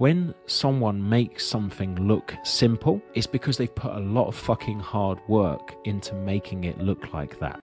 When someone makes something look simple, it's because they've put a lot of fucking hard work into making it look like that.